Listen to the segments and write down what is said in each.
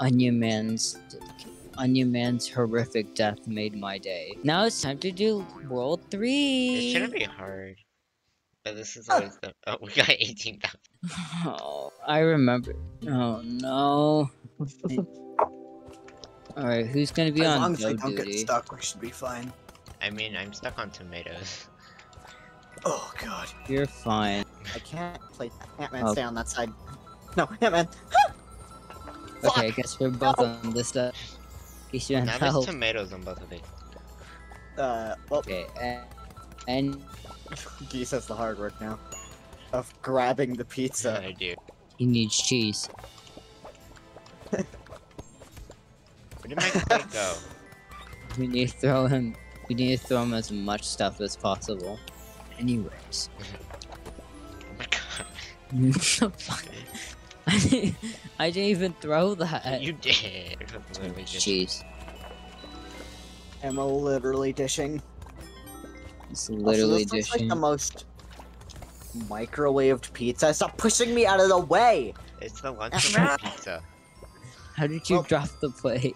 Onion Man's horrific death made my day. Now it's time to do World 3! It shouldn't be hard. But this is always the— oh, we got 18,000. Oh, I remember— oh no. Alright, who's gonna be on Go Duty? As long as I don't get stuck, we should be fine. I mean, I'm stuck on tomatoes. Oh god. You're fine. I can't play— Ant-Man, stay on that side. No, Ant-Man! Okay, I guess we're both on this stuff. Now there's tomatoes on both of it. Well, okay, and Geese has the hard work now of grabbing the pizza. Yeah, I do. He needs cheese. Where did my plate go? We need to throw him as much stuff as possible. Anyways. Oh my god. I didn't even throw that. You did. Jeez. Ammo literally dishing. It's literally dishing. It's like the most microwaved pizza. Stop pushing me out of the way! It's the lunch pizza. How did you drop the plate?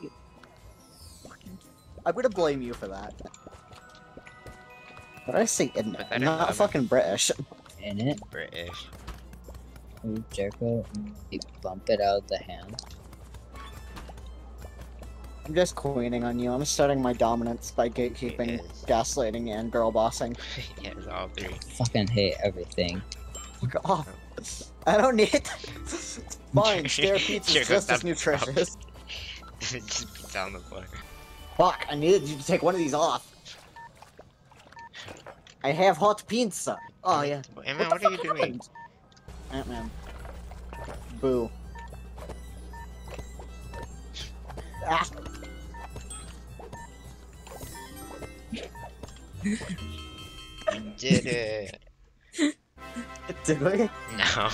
I'm gonna blame you for that. What did I say? In it? Not fucking British. In it? British. Jericho, you bump it out of the hand. I'm just queening on you. I'm starting my dominance by gatekeeping, gaslighting, and girl bossing. Yeah, it's all three. I fucking hate everything. Fuck off. I don't need it. It's fine. Stair pizza is just as nutritious. Just pizza on the floor. Fuck, I needed you to take one of these off. I have hot pizza. Oh, yeah. Emma, what are you doing? Happened? Ant-Man. Boo. Ah. You did it. Did we? No.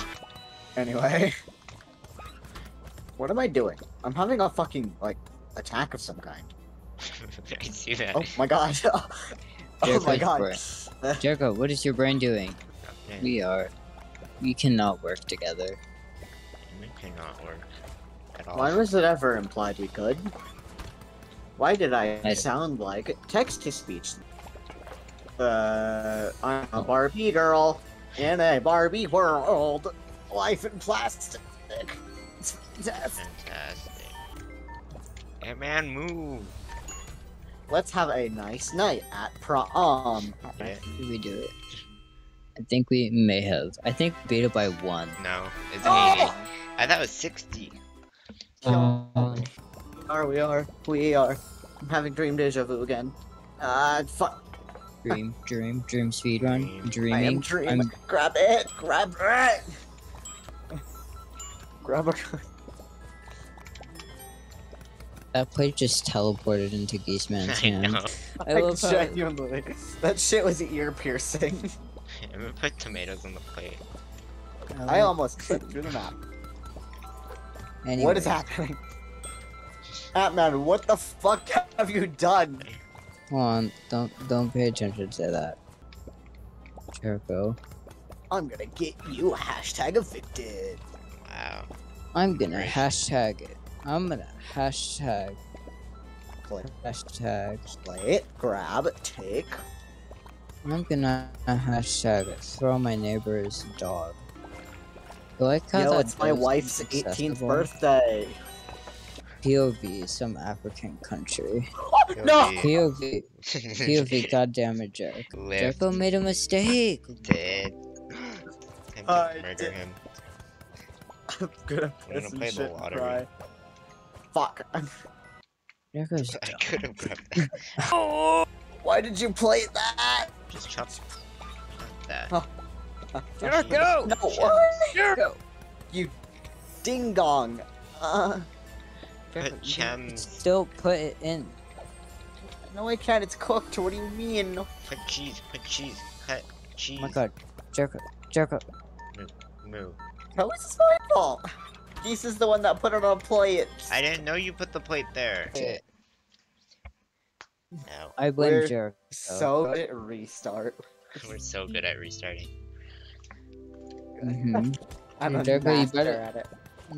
Anyway. What am I doing? I'm having a fucking, like, attack of some kind. I see that. Oh my god. Oh my god. Jericho, what is your brain doing? Okay. We cannot work together. We cannot work at all. Why was it ever implied we could? Why did I sound like text-to-speech? I'm a Barbie girl in a Barbie world. Life in plastic. It's fantastic. Hey man, move. Let's have a nice night at prom. Okay. We do it. I think we may have. I think we beat it by 1. No, it's 80. Oh! I thought it was 60. We are. I'm having dream deja vu again. Fuck. Dream speedrun. Dreaming. I am dreaming. Grab it! Grab it. That plate just teleported into Geeseman's hand. I know. I love genuinely. That shit was ear-piercing. I'm gonna put tomatoes on the plate. I almost clipped through the map. Anyway. What is happening? Ant-Man, what the fuck have you done? Hold on, don't pay attention to that. Jericho. I'm gonna get you #evicted. Wow. I'm gonna hashtag it. I'm gonna hashtag. Play. Hashtag. Play it, grab, take. I'm gonna hashtag it. Throw my neighbor's dog. Yo, it's my wife's 18th birthday. POV, some African country. No! POV. POV, goddammit, Jerk. Jericho made a mistake. Did. Murder him. I'm gonna play the lottery. Fuck. Jericho's I could've prepped that. Oh! Why did you play that? Just chop that. Oh. Jericho! No! Jericho! You ding dong! Put gems. Still put it in. No, I can't. It's cooked. What do you mean? Put cheese. Oh my god. Jericho. Move. How is this my fault? Geese is the one that put it on plate. I didn't know you put the plate there. Okay. No. I blame Jericho. So good at restart. We're so good at restarting. Mm-hmm. I'm a master at it.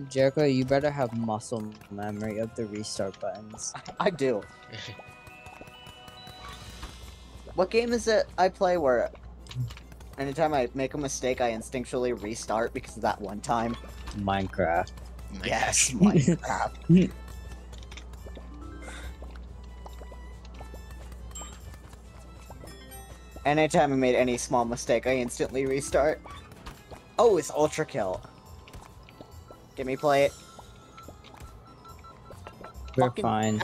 Jericho, you better have muscle memory of the restart buttons. I do. What game is it I play where anytime I make a mistake, I instinctually restart because of that one time? Minecraft. Yes, Minecraft. Anytime I made any small mistake, I instantly restart. Oh, it's Ultra Kill. Get me play it. We're fucking fine.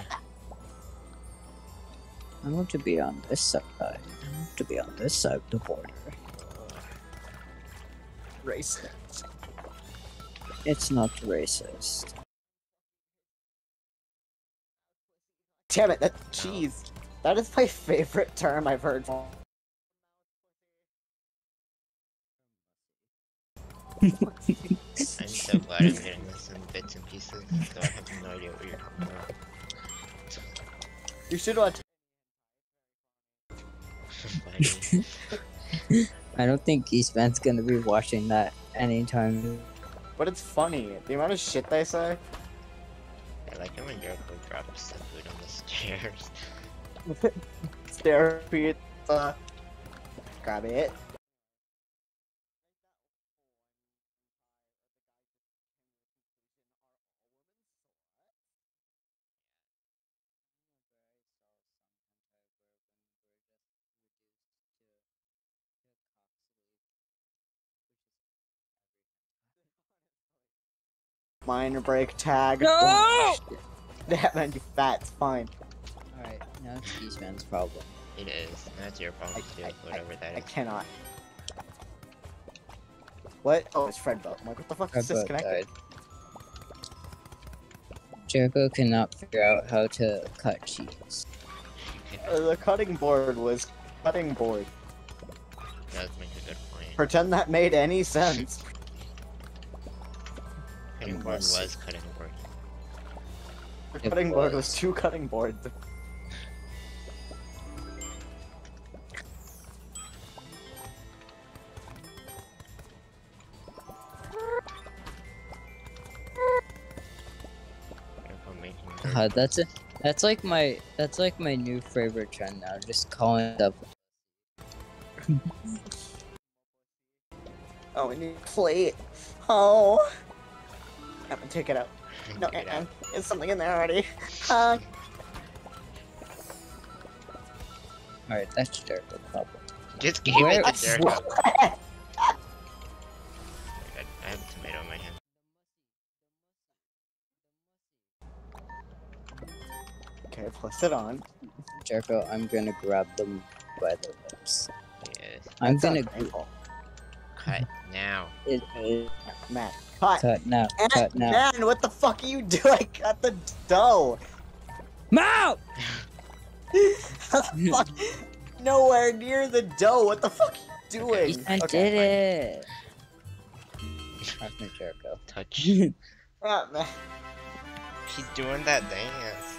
I want to be on this side. I want to be on this side of the border. Racist. It's not racist. Damn it, that cheese. That is my favorite term I've heard. I'm so glad I'm hearing this in bits and pieces, so I have no idea what you're talking about. You should watch. I don't think Eastman's gonna be watching that anytime. But it's funny, the amount of shit they say. I like it when Jericho drops the food on the stairs. Stair pizza. Grab it. Minor break tag. No! Oh, that man, you fat's fine. Alright, now it's Eastman's problem. It is. That's your problem too, whatever that is. I cannot. What? Oh, it's Fredboat. I'm like, what the fuck is disconnected? Jericho cannot figure out how to cut cheese. The cutting board was cutting board. That does make a good point. Pretend that made any sense. Cutting board was cutting board. The cutting board was two cutting boards. That's like my new favorite trend now. Just calling it up. Oh, and you play it. Oh. I'm gonna take it out. No, there's something in there already. Alright, that's Jericho's problem. Just give it to Jericho. I have a tomato in my hand. Okay, place it on. Jericho, I'm gonna grab them by the lips. Yes. I'm gonna cut now. Matt. Cut now. Cut now. Man, what the fuck are you doing? I cut the dough. Mouth! How the fuck? Nowhere near the dough. What the fuck are you doing? I did it. Touch me, Jericho. Touch. She's doing that dance.